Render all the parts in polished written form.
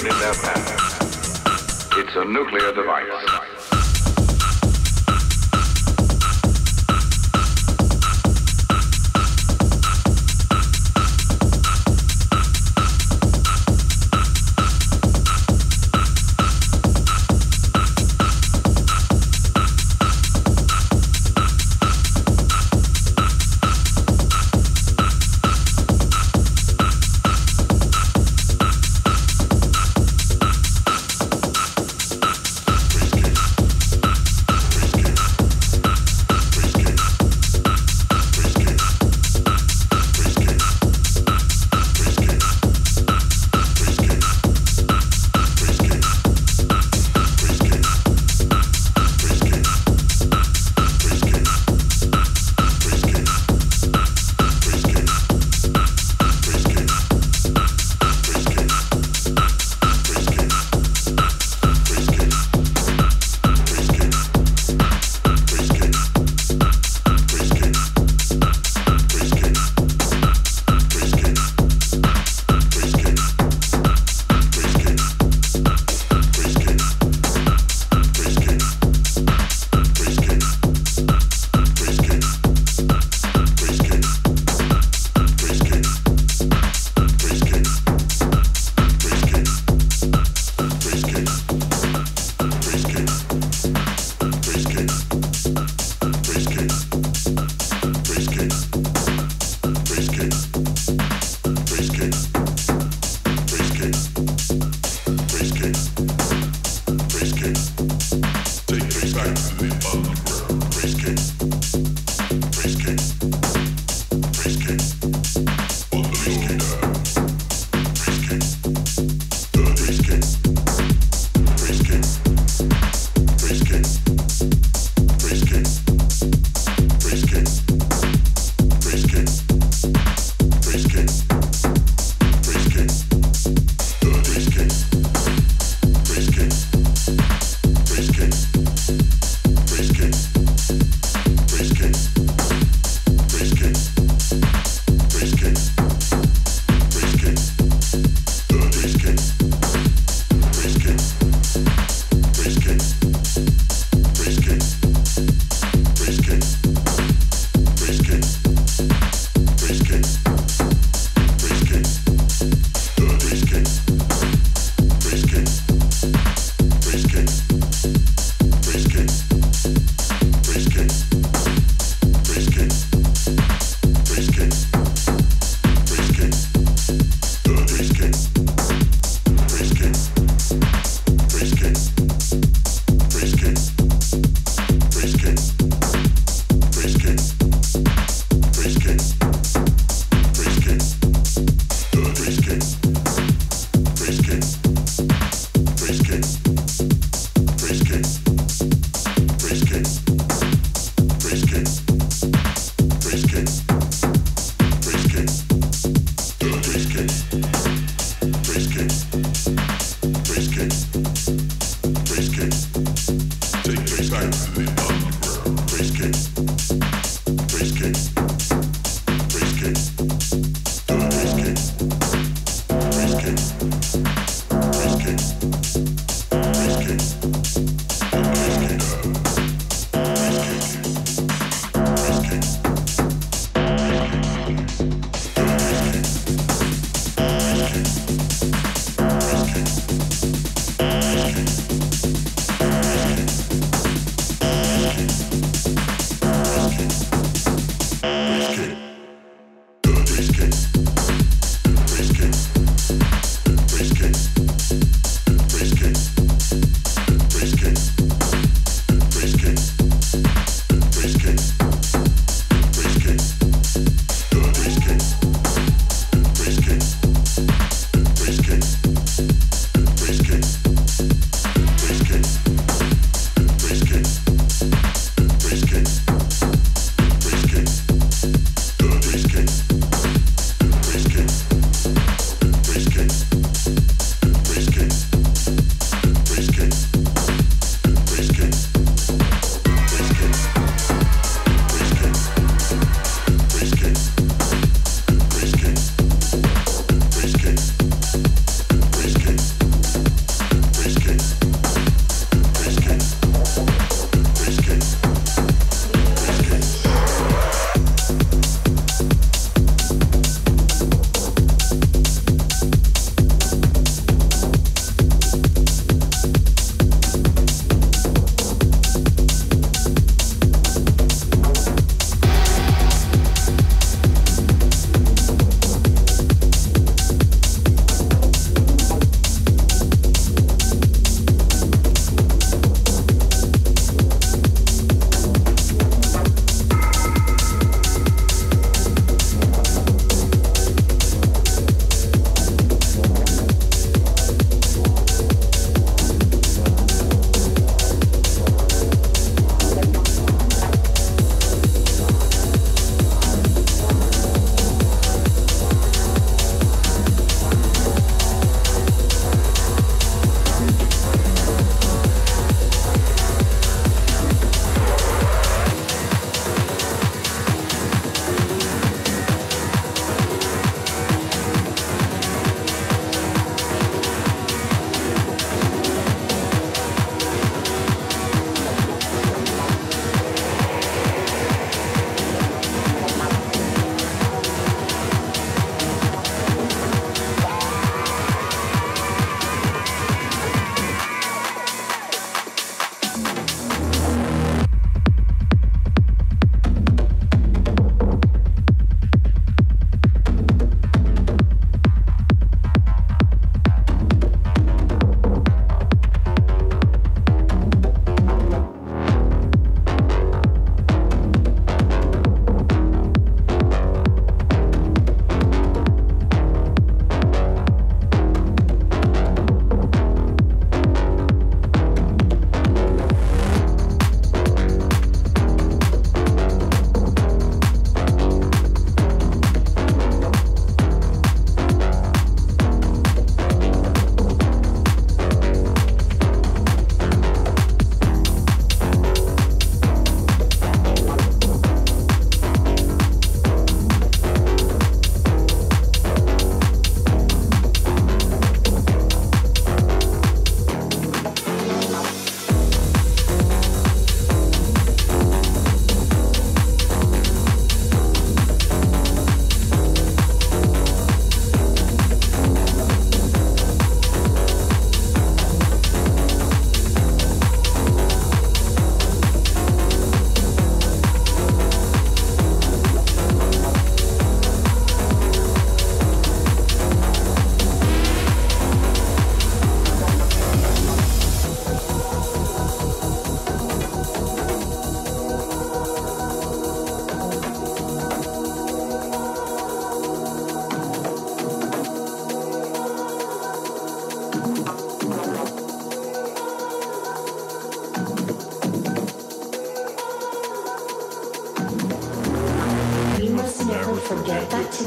thrown in their path. It's a nuclear device. Risk it.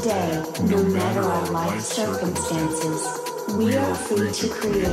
Today, no matter our life circumstances, we are free to create,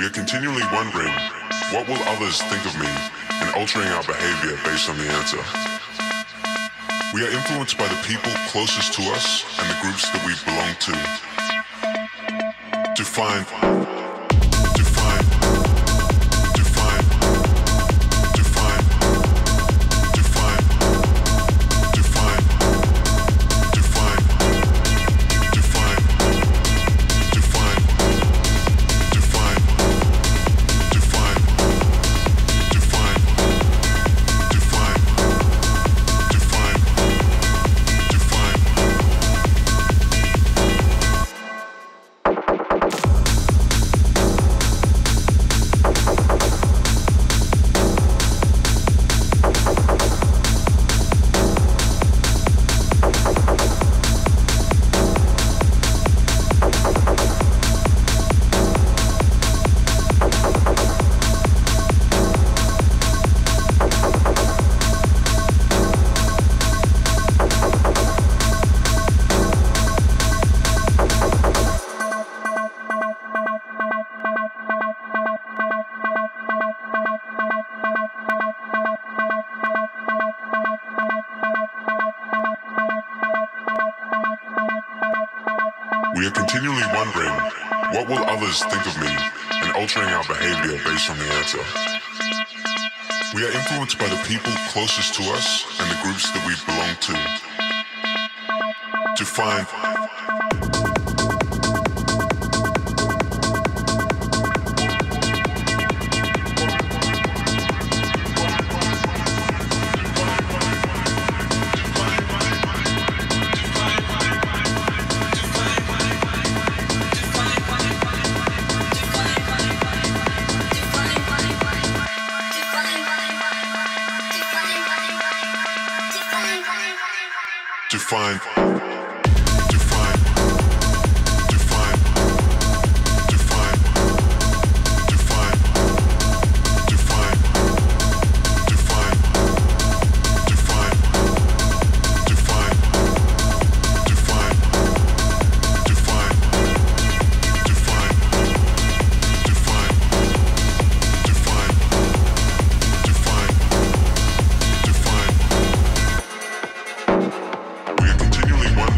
We are continually wondering, what will others think of me, and altering our behavior based on the answer. We are influenced by the people closest to us and the groups that we belong to. We are continually wondering, what will others think of me, and altering our behavior based on the answer. We are influenced by the people closest to us and the groups that we belong to. We are continually wondering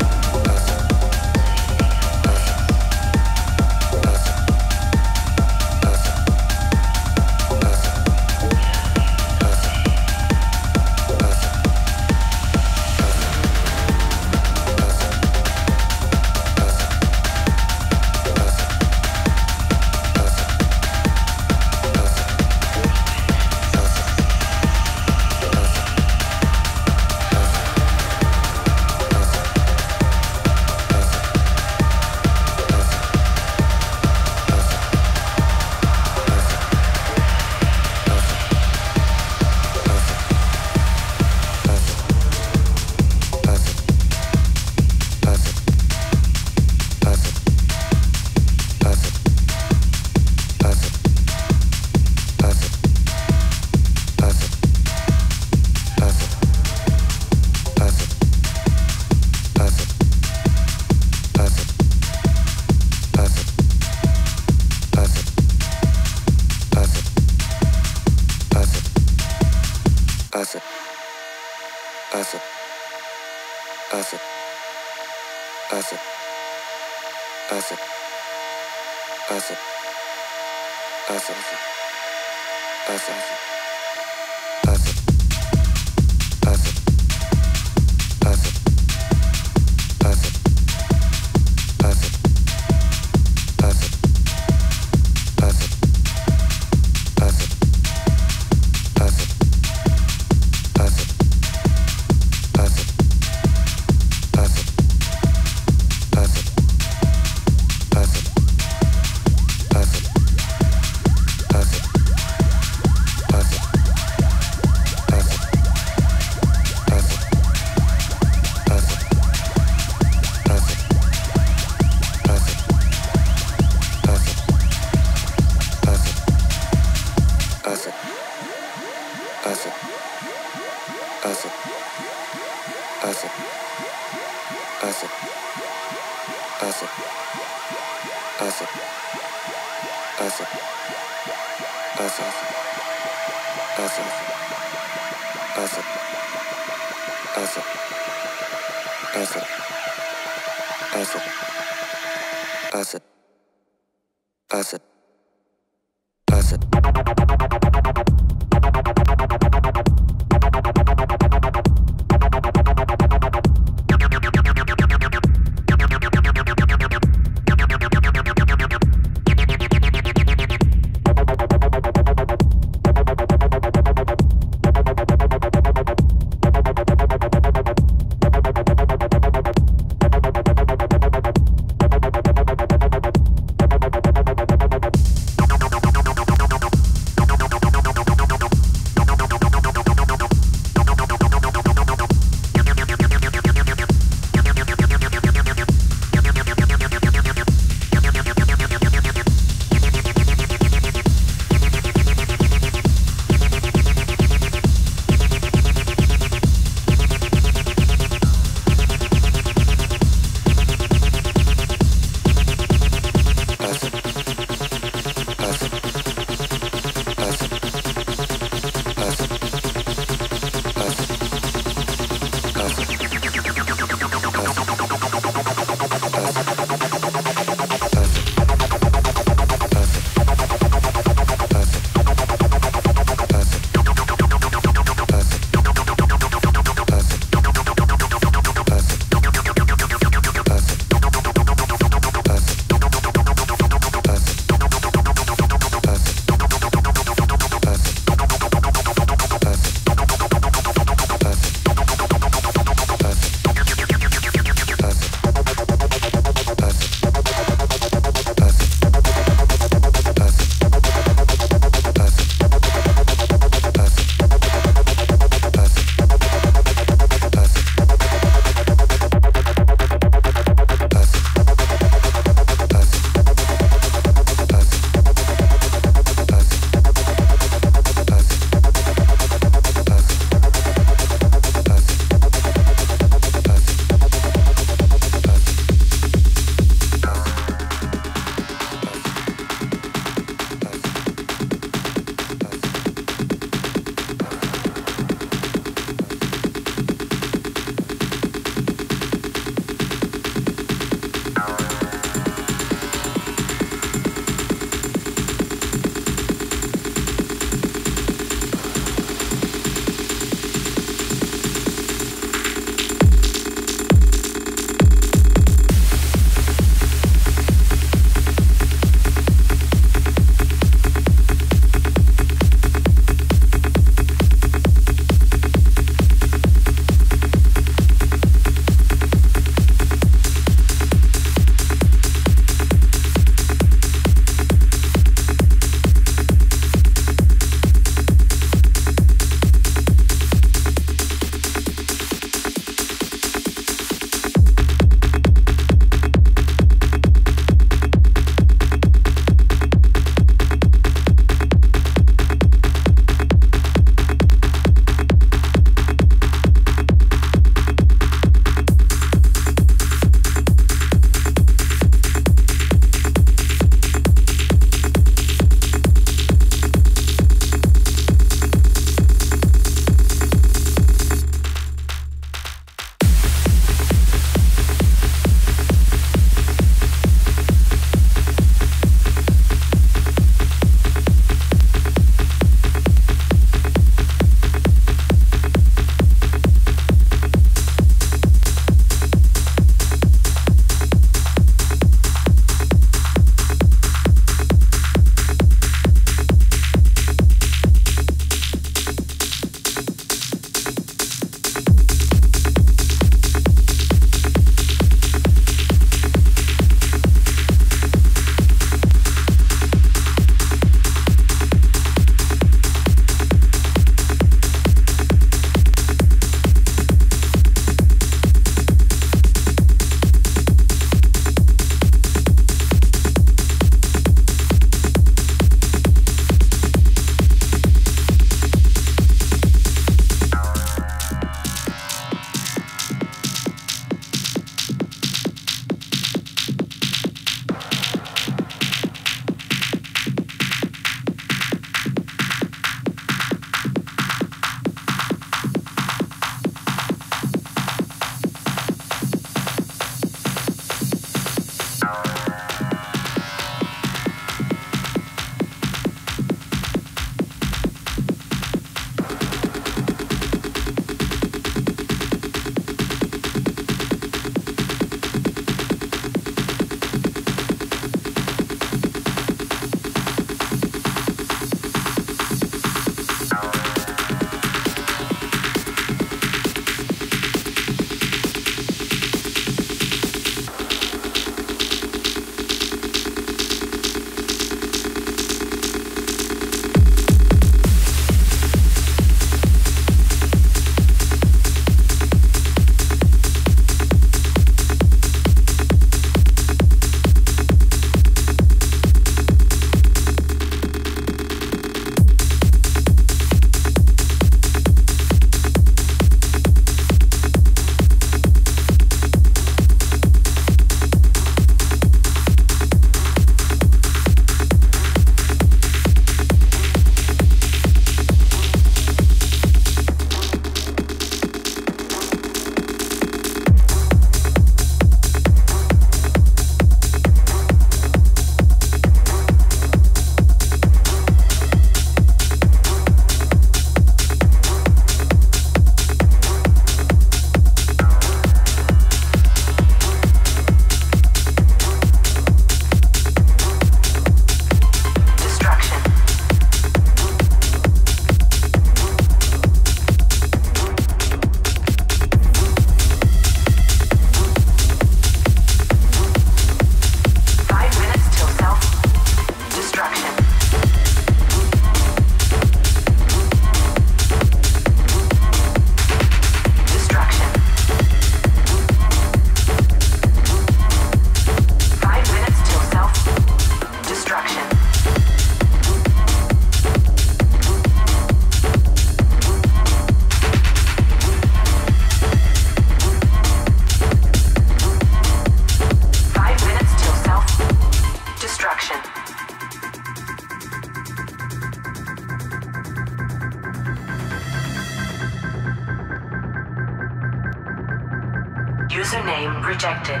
Username rejected.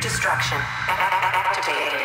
Destruction activated.